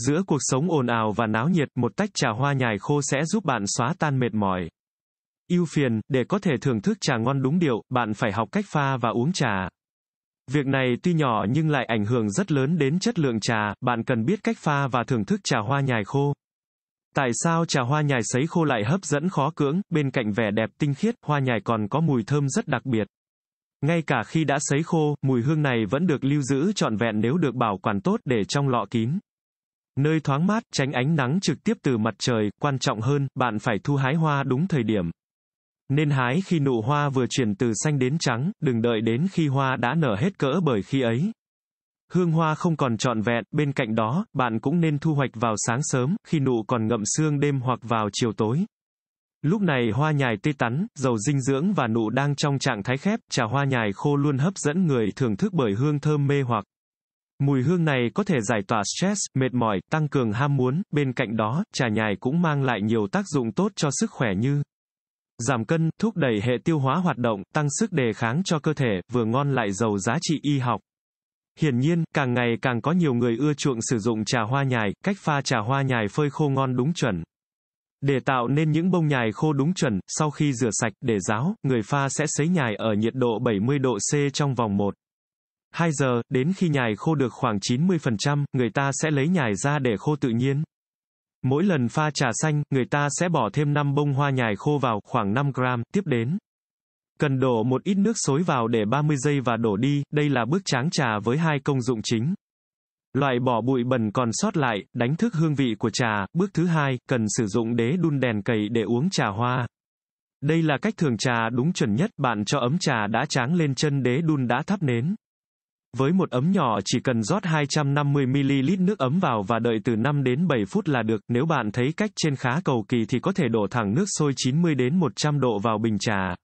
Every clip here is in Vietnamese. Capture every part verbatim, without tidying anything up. Giữa cuộc sống ồn ào và náo nhiệt, một tách trà hoa nhài khô sẽ giúp bạn xóa tan mệt mỏi, ưu phiền. Để có thể thưởng thức trà ngon đúng điệu, bạn phải học cách pha và uống trà. Việc này tuy nhỏ nhưng lại ảnh hưởng rất lớn đến chất lượng trà, bạn cần biết cách pha và thưởng thức trà hoa nhài khô. Tại sao trà hoa nhài sấy khô lại hấp dẫn khó cưỡng? Bên cạnh vẻ đẹp tinh khiết, hoa nhài còn có mùi thơm rất đặc biệt. Ngay cả khi đã sấy khô, mùi hương này vẫn được lưu giữ trọn vẹn nếu được bảo quản tốt, để trong lọ kín, nơi thoáng mát, tránh ánh nắng trực tiếp từ mặt trời. Quan trọng hơn, bạn phải thu hái hoa đúng thời điểm. Nên hái khi nụ hoa vừa chuyển từ xanh đến trắng, đừng đợi đến khi hoa đã nở hết cỡ, bởi khi ấy hương hoa không còn trọn vẹn. Bên cạnh đó, bạn cũng nên thu hoạch vào sáng sớm, khi nụ còn ngậm sương đêm, hoặc vào chiều tối. Lúc này hoa nhài tươi tắn, giàu dinh dưỡng và nụ đang trong trạng thái khép. Trà hoa nhài khô luôn hấp dẫn người thưởng thức bởi hương thơm mê hoặc. Mùi hương này có thể giải tỏa stress, mệt mỏi, tăng cường ham muốn. Bên cạnh đó, trà nhài cũng mang lại nhiều tác dụng tốt cho sức khỏe như giảm cân, thúc đẩy hệ tiêu hóa hoạt động, tăng sức đề kháng cho cơ thể, vừa ngon lại giàu giá trị y học. Hiển nhiên, càng ngày càng có nhiều người ưa chuộng sử dụng trà hoa nhài. Cách pha trà hoa nhài phơi khô ngon đúng chuẩn. Để tạo nên những bông nhài khô đúng chuẩn, sau khi rửa sạch, để ráo, người pha sẽ sấy nhài ở nhiệt độ bảy mươi độ C trong vòng một đến hai giờ, đến khi nhài khô được khoảng chín mươi phần trăm, người ta sẽ lấy nhài ra để khô tự nhiên. Mỗi lần pha trà xanh, người ta sẽ bỏ thêm năm bông hoa nhài khô vào, khoảng năm gram, tiếp đến cần đổ một ít nước xối vào để ba mươi giây và đổ đi. Đây là bước tráng trà với hai công dụng chính: loại bỏ bụi bẩn còn sót lại, đánh thức hương vị của trà. Bước thứ hai, cần sử dụng đế đun đèn cầy để uống trà hoa. Đây là cách thưởng trà đúng chuẩn nhất. Bạn cho ấm trà đã tráng lên chân đế đun đã thắp nến. Với một ấm nhỏ, chỉ cần rót hai trăm năm mươi mi li lít nước ấm vào và đợi từ năm đến bảy phút là được. Nếu bạn thấy cách trên khá cầu kỳ thì có thể đổ thẳng nước sôi chín mươi đến một trăm độ vào bình trà.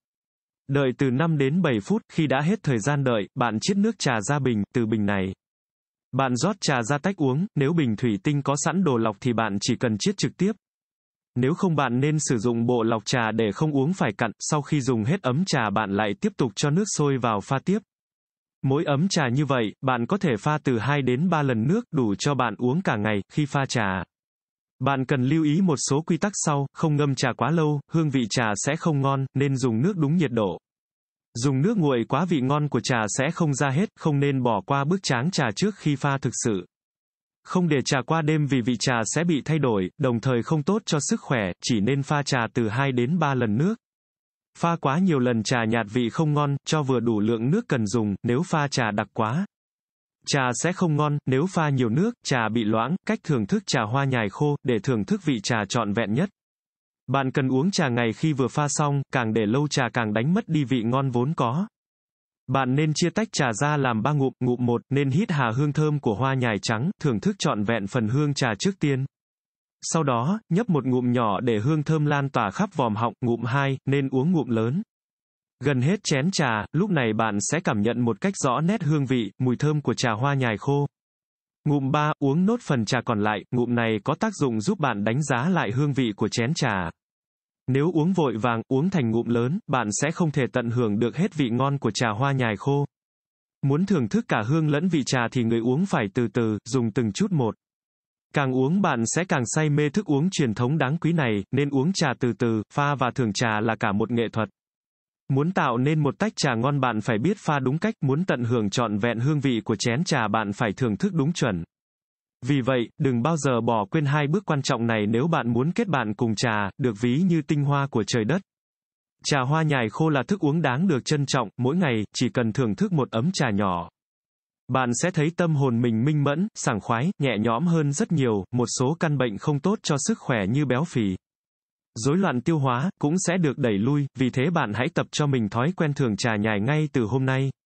Đợi từ năm đến bảy phút, khi đã hết thời gian đợi, bạn chiết nước trà ra bình. Từ bình này, bạn rót trà ra tách uống. Nếu bình thủy tinh có sẵn đồ lọc thì bạn chỉ cần chiết trực tiếp. Nếu không, bạn nên sử dụng bộ lọc trà để không uống phải cặn. Sau khi dùng hết ấm trà, bạn lại tiếp tục cho nước sôi vào pha tiếp. Mỗi ấm trà như vậy, bạn có thể pha từ hai đến ba lần nước, đủ cho bạn uống cả ngày. Khi pha trà, bạn cần lưu ý một số quy tắc sau: không ngâm trà quá lâu, hương vị trà sẽ không ngon, nên dùng nước đúng nhiệt độ. Dùng nước nguội quá, vị ngon của trà sẽ không ra hết. Không nên bỏ qua bước tráng trà trước khi pha thực sự. Không để trà qua đêm vì vị trà sẽ bị thay đổi, đồng thời không tốt cho sức khỏe. Chỉ nên pha trà từ hai đến ba lần nước. Pha quá nhiều lần trà nhạt vị không ngon, cho vừa đủ lượng nước cần dùng. Nếu pha trà đặc quá, trà sẽ không ngon. Nếu pha nhiều nước, trà bị loãng. Cách thưởng thức trà hoa nhài khô, để thưởng thức vị trà trọn vẹn nhất, bạn cần uống trà ngay khi vừa pha xong, càng để lâu trà càng đánh mất đi vị ngon vốn có. Bạn nên chia tách trà ra làm ba ngụm, ngụm một nên hít hà hương thơm của hoa nhài trắng, thưởng thức trọn vẹn phần hương trà trước tiên. Sau đó, nhấp một ngụm nhỏ để hương thơm lan tỏa khắp vòm họng. Ngụm hai, nên uống ngụm lớn. Gần hết chén trà, lúc này bạn sẽ cảm nhận một cách rõ nét hương vị, mùi thơm của trà hoa nhài khô. Ngụm ba, uống nốt phần trà còn lại. Ngụm này có tác dụng giúp bạn đánh giá lại hương vị của chén trà. Nếu uống vội vàng, uống thành ngụm lớn, bạn sẽ không thể tận hưởng được hết vị ngon của trà hoa nhài khô. Muốn thưởng thức cả hương lẫn vị trà thì người uống phải từ từ, dùng từng chút một. Càng uống bạn sẽ càng say mê thức uống truyền thống đáng quý này, nên uống trà từ từ. Pha và thưởng trà là cả một nghệ thuật. Muốn tạo nên một tách trà ngon, bạn phải biết pha đúng cách. Muốn tận hưởng trọn vẹn hương vị của chén trà, bạn phải thưởng thức đúng chuẩn. Vì vậy, đừng bao giờ bỏ quên hai bước quan trọng này nếu bạn muốn kết bạn cùng trà, được ví như tinh hoa của trời đất. Trà hoa nhài khô là thức uống đáng được trân trọng. Mỗi ngày, chỉ cần thưởng thức một ấm trà nhỏ, bạn sẽ thấy tâm hồn mình minh mẫn, sảng khoái, nhẹ nhõm hơn rất nhiều. Một số căn bệnh không tốt cho sức khỏe như béo phì, rối loạn tiêu hóa cũng sẽ được đẩy lui. Vì thế bạn hãy tập cho mình thói quen thưởng trà nhài ngay từ hôm nay.